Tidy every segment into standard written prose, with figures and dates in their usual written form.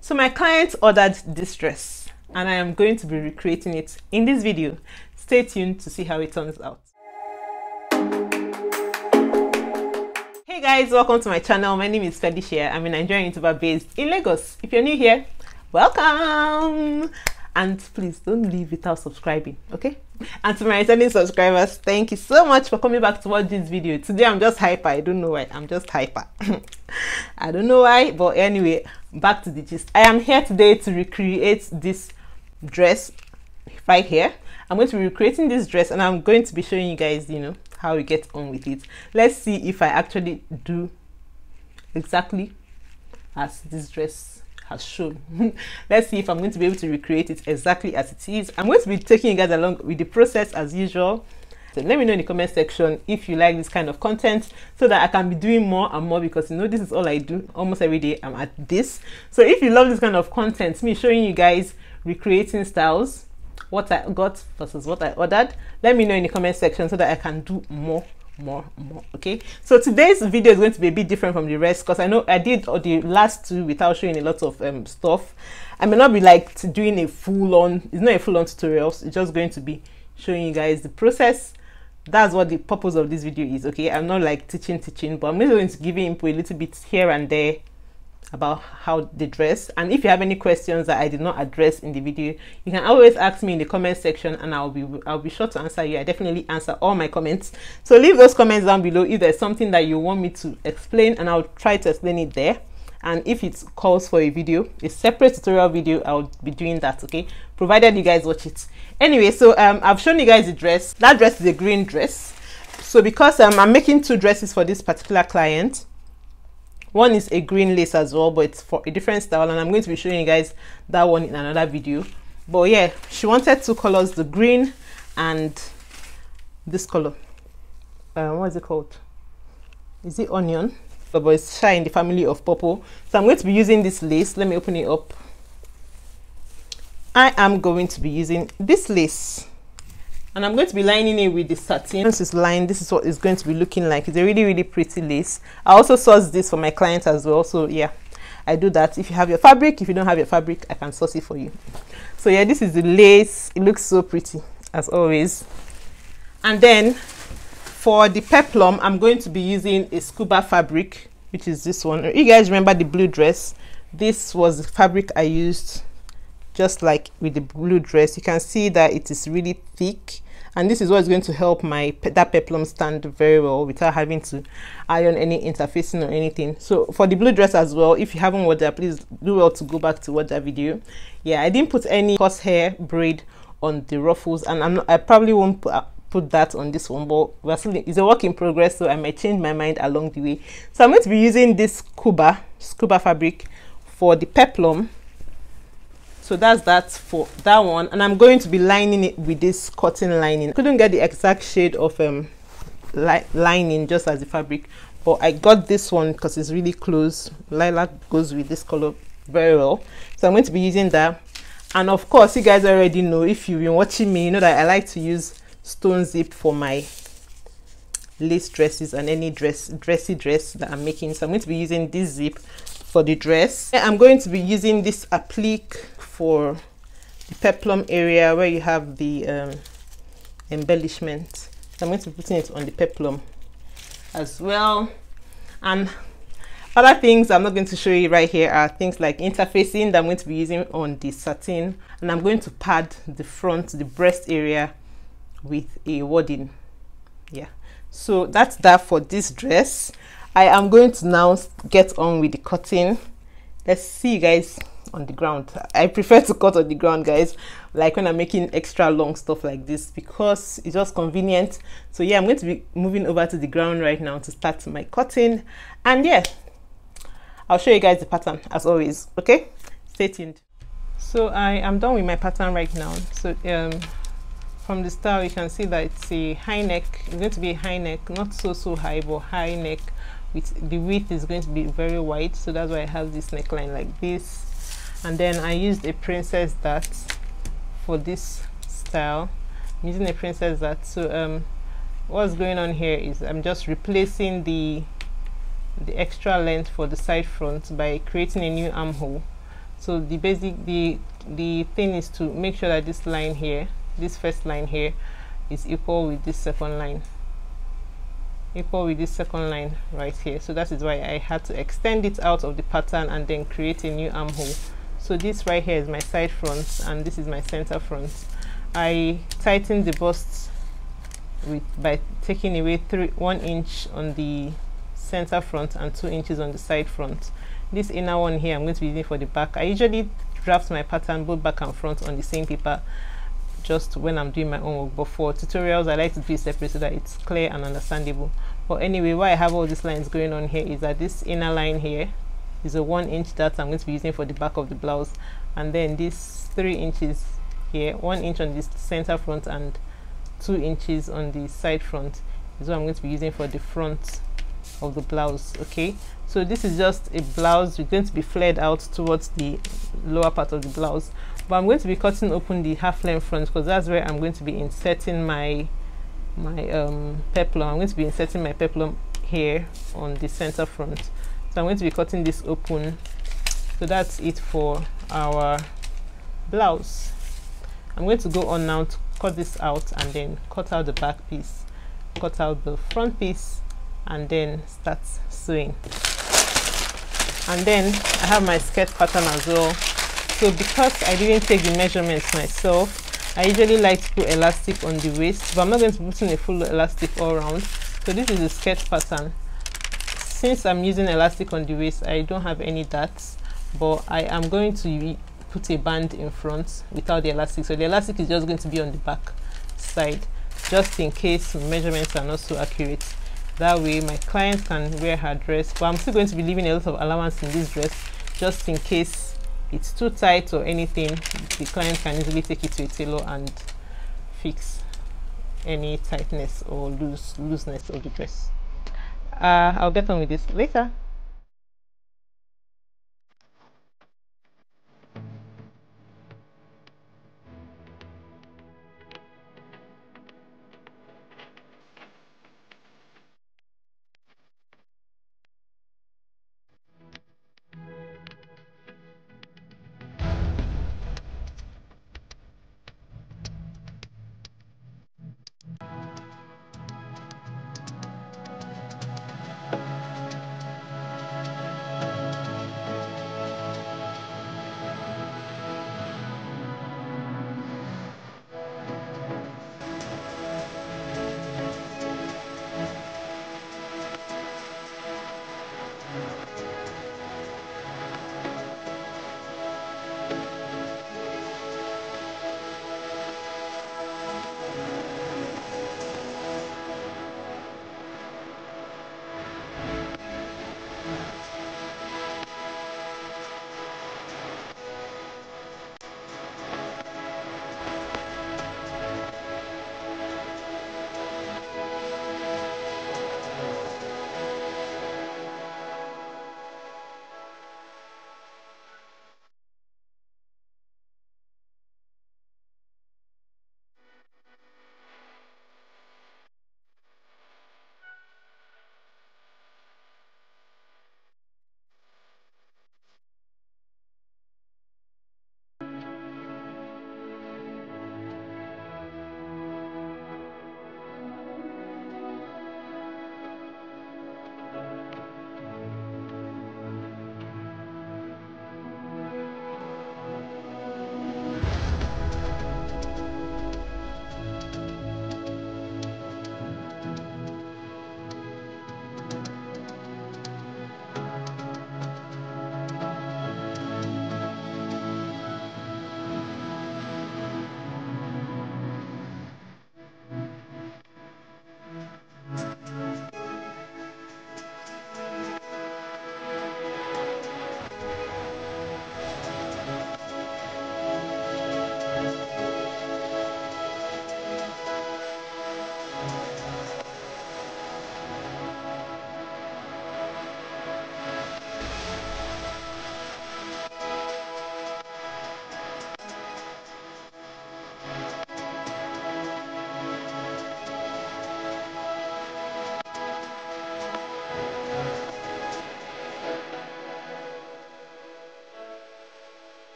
So my client ordered this dress and I am going to be recreating it in this video. Stay tuned to see how it turns out. Hey guys, welcome to my channel. My name is Felicia. I'm a Nigerian YouTuber based in Lagos. If you're new here, welcome! And please don't leave without subscribing, okay? And to my returning subscribers, thank you so much for coming back to watch this video. Today I'm just hyper. I don't know why. I'm just hyper. I don't know why, but anyway, back to the gist. I am here today to recreate this dress right here. I'm going to be recreating this dress and I'm going to be showing you guys, you know, how we get on with it. Let's see if I actually do exactly as this dress has shown. Let's see if I'm going to be able to recreate it exactly as it is. I'm going to be taking you guys along with the process as usual. So let me know in the comment section if you like this kind of content so that I can be doing more and more, because you know this is all I do almost every day. I'm at this. So if you love this kind of content, me showing you guys recreating styles, what I got versus what I ordered, let me know in the comment section so that I can do more. Okay, so today's video is going to be a bit different from the rest because I know I did the last two without showing a lot of stuff. I may not be like doing a full-on, it's not a full-on tutorial, it's just going to be showing you guys the process. That's what the purpose of this video is. Okay, I'm not like teaching, but I'm just going to give you input a little bit here and there about how they dress. And if you have any questions that I did not address in the video, you can always ask me in the comment section and I'll be sure to answer you. I definitely answer all my comments, so leave those comments down below if there's something that you want me to explain, and I'll try to explain it there. And if it calls for a video, a separate tutorial video, I'll be doing that, okay, provided you guys watch it. Anyway, so I've shown you guys the dress. That dress is a green dress. So because I'm making two dresses for this particular client, one is a green lace as well, but it's for a different style, and I'm going to be showing you guys that one in another video. But yeah, she wanted two colors, the green and this color, what is it called, is it onion? But it's shy in the family of purple. So I'm going to be using this lace. Let me open it up. I am going to be using this lace and I'm going to be lining it with the satin. Once it's lined, this is what it's going to be looking like. It's a really pretty lace. I also sourced this for my clients as well, so yeah, I do that. If you have your fabric, if you don't have your fabric, I can source it for you. So yeah, this is the lace. It looks so pretty as always. And then for the peplum, I'm going to be using a scuba fabric, which is this one. You guys remember the blue dress? This was the fabric I used, just like with the blue dress. You can see that it is really thick, and this is what's going to help that peplum stand very well without having to iron any interfacing or anything. So for the blue dress as well, if you haven't watched that, please do well to go back to watch that video. Yeah, I didn't put any horsehair braid on the ruffles, and I probably won't put that on this one, but we're still, it's a work in progress, so I might change my mind along the way. So I'm going to be using this scuba fabric for the peplum. So that's that for that one, and I'm going to be lining it with this cotton lining. I couldn't get the exact shade of lining just as the fabric, but I got this one because it's really close. Lilac goes with this color very well, so I'm going to be using that. And of course, you guys already know, if you've been watching me, you know that I like to use stone zip for my lace dresses and any dress that I'm making. So I'm going to be using this zip for the dress. I'm going to be using this applique for the peplum area where you have the embellishment. So I'm going to be putting it on the peplum as well. And other things I'm not going to show you right here are things like interfacing that I'm going to be using on the satin, and I'm going to pad the front, the breast area with a wadding. Yeah, so that's that for this dress. I am going to now get on with the cutting. Let's see you guys on the ground. I prefer to cut on the ground, guys, like when I'm making extra long stuff like this, because it's just convenient. So yeah, I'm going to be moving over to the ground right now to start my cutting, and yeah, I'll show you guys the pattern as always. Okay, stay tuned. So I am done with my pattern right now. So from the style, you can see that it's a high neck. It's going to be a high neck, not so high, but high neck. With the width is going to be very wide, so that's why I have this neckline like this. And then I used a princess dart for this style. I'm using a princess dart. So what's going on here is I'm just replacing the extra length for the side front by creating a new armhole. So the thing is to make sure that this line here, this first line here, is equal with this second line, equal with this second line right here. So that is why I had to extend it out of the pattern and then create a new armhole. So this right here is my side front and this is my center front. I tightened the bust by taking away 1 inch on the center front and 2 inches on the side front. This inner one here I'm going to be using for the back. I usually draft my pattern both back and front on the same paper just when I'm doing my own work, but for tutorials I like to do it separate so that it's clear and understandable. But anyway, why I have all these lines going on here is that this inner line here is a 1 inch that I'm going to be using for the back of the blouse, and then these 3 inches here, 1 inch on this center front and 2 inches on the side front, is what I'm going to be using for the front of the blouse. Okay, so this is just a blouse. We're going to be flared out towards the lower part of the blouse, but I'm going to be cutting open the half length front because that's where I'm going to be inserting my peplum. I'm going to be inserting my peplum here on the center front, so I'm going to be cutting this open. So that's it for our blouse. I'm going to go on now to cut this out and then cut out the back piece, cut out the front piece, and then start sewing. And then I have my skirt pattern as well. So because I didn't take the measurements myself, I usually like to put elastic on the waist, but I'm not going to put in a full elastic all around. So this is the skirt pattern. Since I'm using elastic on the waist, I don't have any darts, but I am going to put a band in front without the elastic. So the elastic is just going to be on the back side, just in case measurements are not so accurate. That way my client can wear her dress, but I'm still going to be leaving a lot of allowance in this dress just in case it's too tight or anything. The client can easily take it to a tailor and fix any tightness or looseness of the dress. I'll get on with this later.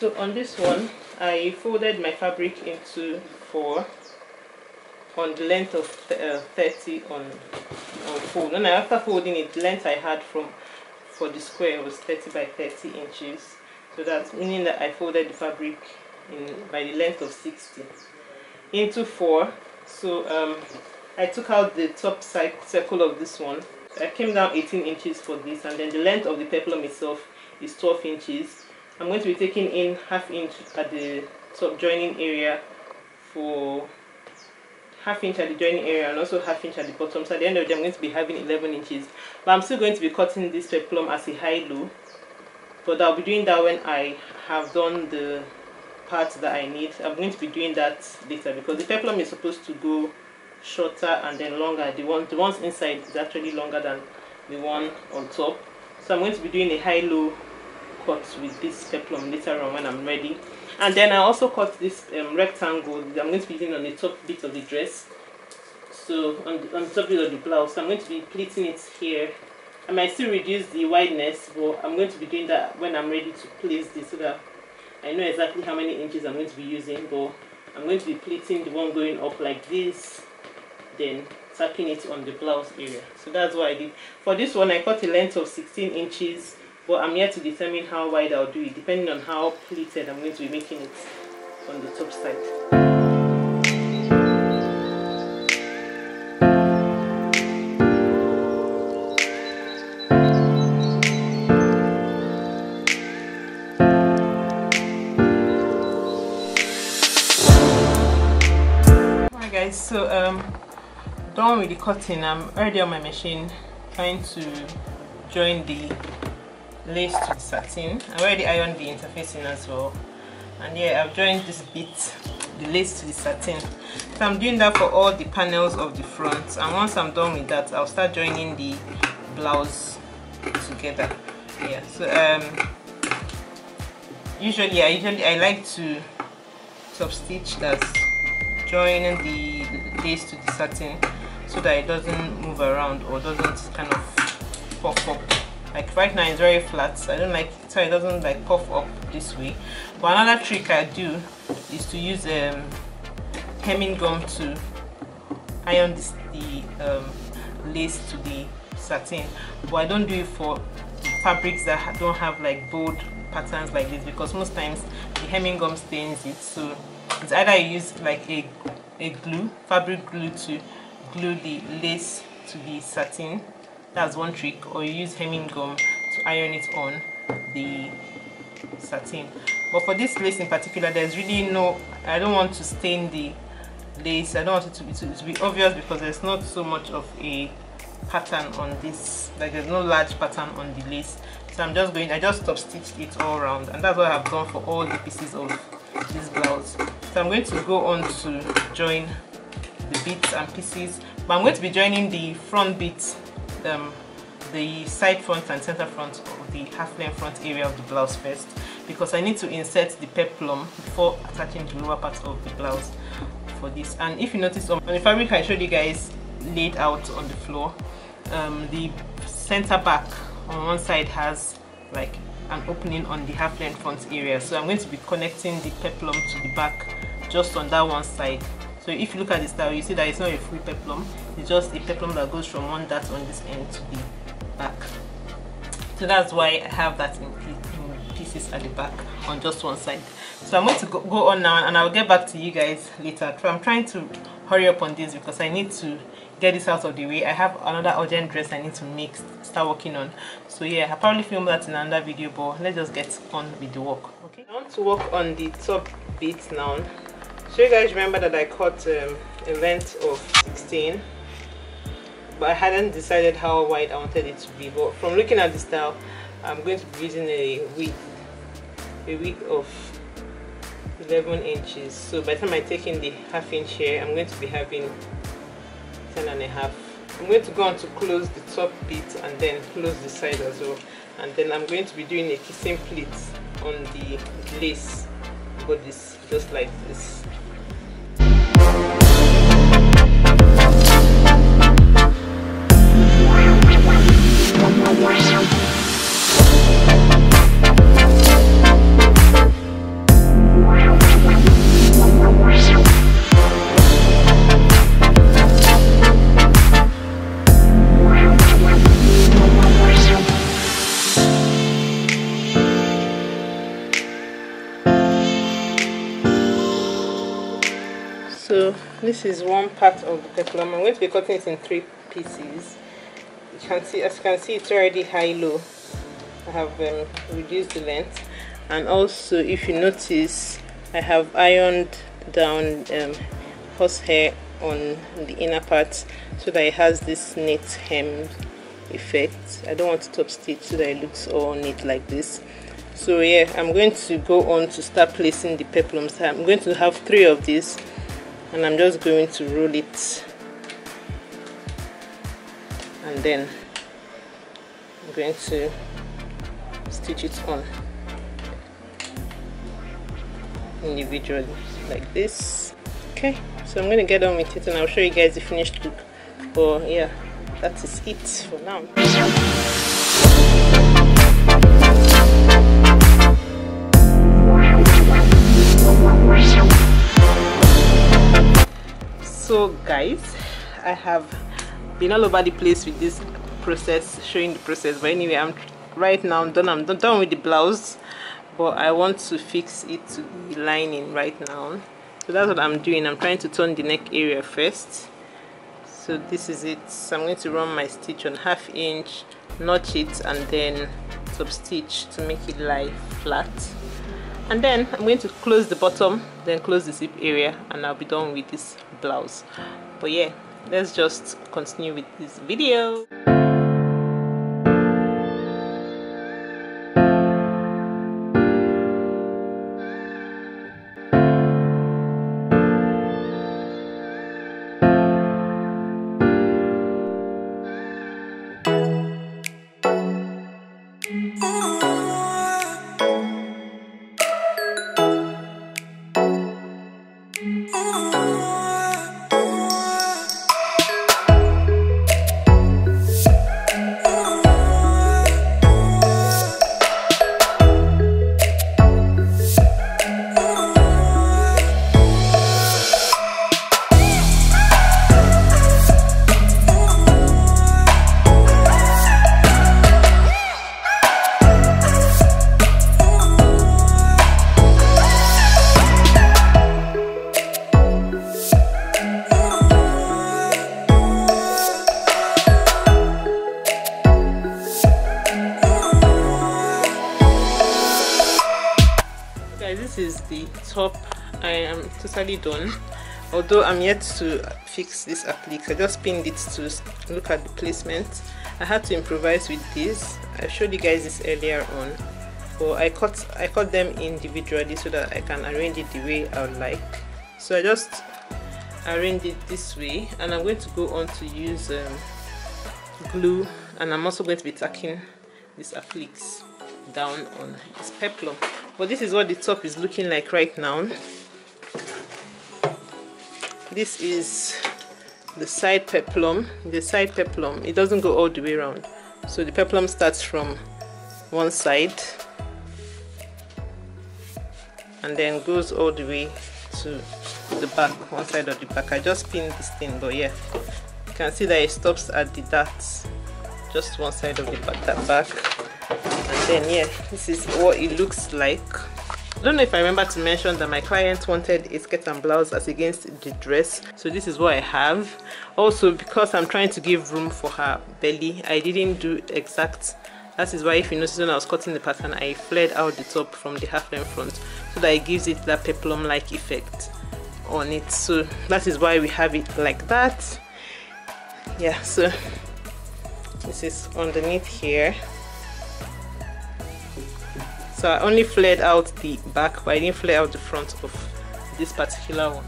So on this one, I folded my fabric into 4 on the length of 30 on fold. And after folding it, the length I had for the square was 30 by 30 inches. So that's meaning that I folded the fabric by the length of 60 into 4. So I took out the top side circle of this one. So I came down 18 inches for this, and then the length of the peplum itself is 12 inches. I'm going to be taking in 1/2 inch at the top joining area, for 1/2 inch at the joining area, and also 1/2 inch at the bottom. So at the end of the day, I'm going to be having 11 inches. But I'm still going to be cutting this peplum as a high low. But I'll be doing that when I have done the parts that I need. I'm going to be doing that later because the peplum is supposed to go shorter and then longer. The ones inside is actually longer than the one on top. So I'm going to be doing a high-low cut with this peplum later on when I'm ready. And then I also cut this rectangle that I'm going to be doing on the top bit of the dress. So on the top bit of the blouse, so I'm going to be pleating it here. I might still reduce the wideness, but I'm going to be doing that when I'm ready to place this so that I know exactly how many inches I'm going to be using. But I'm going to be pleating the one going up like this, then tucking it on the blouse area. So that's what I did. For this one, I cut a length of 16 inches, but I'm yet to determine how wide I'll do it, depending on how pleated I'm going to be making it on the top side. Alright guys, so done with the cutting. I'm already on my machine trying to join the lace to the satin. I already ironed the interfacing as well, and yeah, I've joined this bit, the lace to the satin. So I'm doing that for all the panels of the front, and once I'm done with that, I'll start joining the blouse together. Yeah, so usually I like to top stitch, that's joining the lace to the satin, so that it doesn't move around or doesn't kind of puff up. Like right now it's very flat, so I don't like it, so it doesn't like puff up this way. But another trick I do is to use hemming gum to iron the lace to the satin, but I don't do it for fabrics that don't have like bold patterns like this, because most times the hemming gum stains it. So it's either you use like a glue, fabric glue, to glue the lace to the satin. That's one trick. Or you use hemming gum to iron it on the satin. But for this lace in particular, there's really no, I don't want to stain the lace. I don't want it to be obvious, because there's not so much of a pattern on this, like there's no large pattern on the lace. So I just top stitched it all around, and that's what I've done for all the pieces of this blouse. So I'm going to go on to join the bits and pieces, but I'm going to be joining the front bits, the side front and center front of the half length front area of the blouse first, because I need to insert the peplum before attaching the lower part of the blouse for this. And if you notice on the fabric I showed you guys laid out on the floor, the center back on one side has like an opening on the half length front area, so I'm going to be connecting the peplum to the back just on that one side. So if you look at the style, you see that it's not a full peplum, it's just a peplum that goes from one dart on this end to the back. So that's why I have that in pieces at the back on just one side. So I'm going to go on now, and I'll get back to you guys later. I'm trying to hurry up on this because I need to get this out of the way. I have another urgent dress I need to make, start working on. So yeah, I'll probably film that in another video, but let's just get on with the work. Okay, I want to work on the top bit now. So you guys remember that I cut a length of 16, but I hadn't decided how wide I wanted it to be. But from looking at the style, I'm going to be using a width of 11 inches. So by the time I take in the 1/2 inch here, I'm going to be having 10 and a half. I'm going to go on to close the top bit and then close the side as well, and then I'm going to be doing a kissing pleat on the lace. Got this just like this. So this is one part of the peplum. I'm going to be cutting it in 3 pieces. You can see, as you can see, it's already high-low. I have reduced the length, and also, if you notice, I have ironed down horsehair on the inner part so that it has this neat hem effect. I don't want to top stitch so that it looks all neat like this. So yeah, I'm going to go on to start placing the peplums. I'm going to have 3 of these, and I'm just going to roll it, and then I'm going to stitch it on individually like this. Okay, so I'm going to get on with it, and I'll show you guys the finished look. But yeah, that is it for now. So guys, I have been all over the place with this process, showing the process, but anyway, I'm done with the blouse, but I want to fix it to the lining right now. So that's what I'm doing. I'm trying to turn the neck area first. So this is it. So I'm going to run my stitch on ½ inch, notch it, and then top stitch to make it lie flat. And then I'm going to close the bottom, then close the zip area, and I'll be done with this blouse. But yeah, let's just continue with this video. Top, I am totally done, although I'm yet to fix this applique. I just pinned it to look at the placement. I had to improvise with this. I showed you guys this earlier on, but I cut them individually so that I can arrange it the way I would like. So I just arranged it this way, and I'm going to go on to use glue, and I'm also going to be tacking these appliques down on this peplum. But this is what the top is looking like right now. This is the side peplum. The side peplum, it doesn't go all the way around, so the peplum starts from one side and then goes all the way to the back, one side of the back. I just pinned this thing, but yeah, you can see that it stops at the darts, just one side of the back, that back. Then yeah, this is what it looks like. I don't know if I remember to mention that my client wanted a skirt and blouse as against the dress, so this is what I have. Also, because I'm trying to give room for her belly, I didn't do exact. That is why, if you notice, when I was cutting the pattern, I flared out the top from the half length front so that it gives it that peplum like effect on it. So that is why we have it like that. Yeah, so this is underneath here. So I only flared out the back, but I didn't flare out the front of this particular one.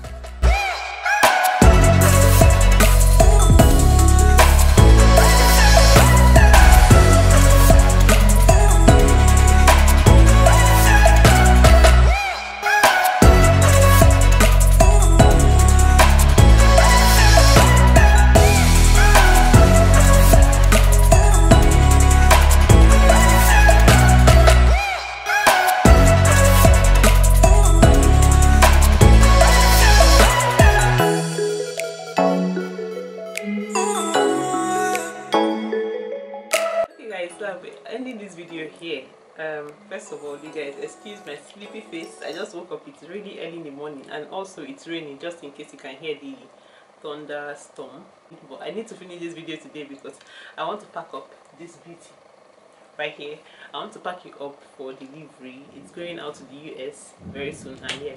Ending this video here. First of all, you guys, excuse my sleepy face. I just woke up. It's really early in the morning, and also it's raining, just in case you can hear the thunderstorm. But I need to finish this video today because I want to pack up this beauty right here. I want to pack it up for delivery. It's going out to the US very soon, and yeah,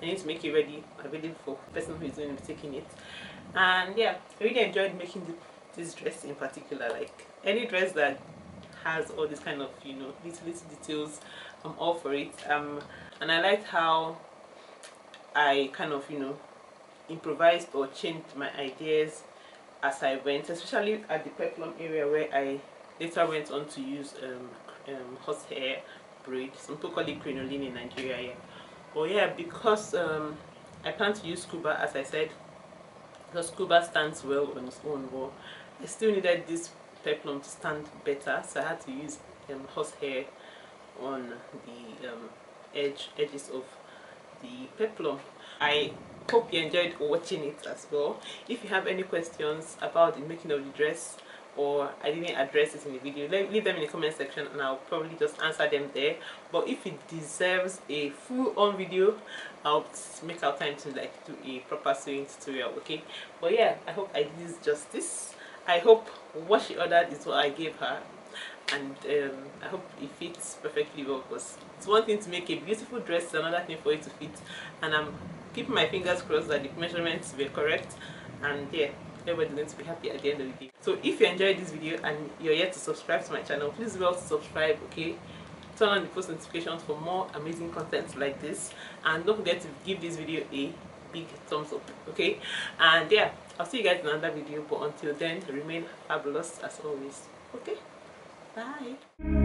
I need to make it ready, available for the person who is going to be taking it. And yeah, I really enjoyed making this dress in particular. Like any dress that has all this kind of, you know, little details, I'm all for it. And I liked how I kind of, you know, improvised or changed my ideas as I went, especially at the peplum area where I later went on to use horsehair braid. Some people call it crinoline in Nigeria. Yeah. But yeah, because I plan to use scuba, as I said, because scuba stands well on its own, but I still needed this peplum to stand better, so I had to use horsehair on the edges of the peplum. I hope you enjoyed watching it as well. If you have any questions about the making of the dress, or I didn't address it in the video, leave them in the comment section and I'll probably just answer them there. But if it deserves a full-on video, I'll make our time to like do a proper sewing tutorial, okay? But yeah, I hope I did this justice. I hope what she ordered is what I gave her, and I hope it fits perfectly well, because it's one thing to make a beautiful dress, it's another thing for it to fit. And I'm keeping my fingers crossed that the measurements were correct, and yeah, everybody's going to be happy at the end of the day. So if you enjoyed this video and you're yet to subscribe to my channel, please do also subscribe, okay? Turn on the post notifications for more amazing content like this, and don't forget to give this video a big thumbs up, okay? And yeah, I'll see you guys in another video, but until then, remain fabulous as always, okay? Bye.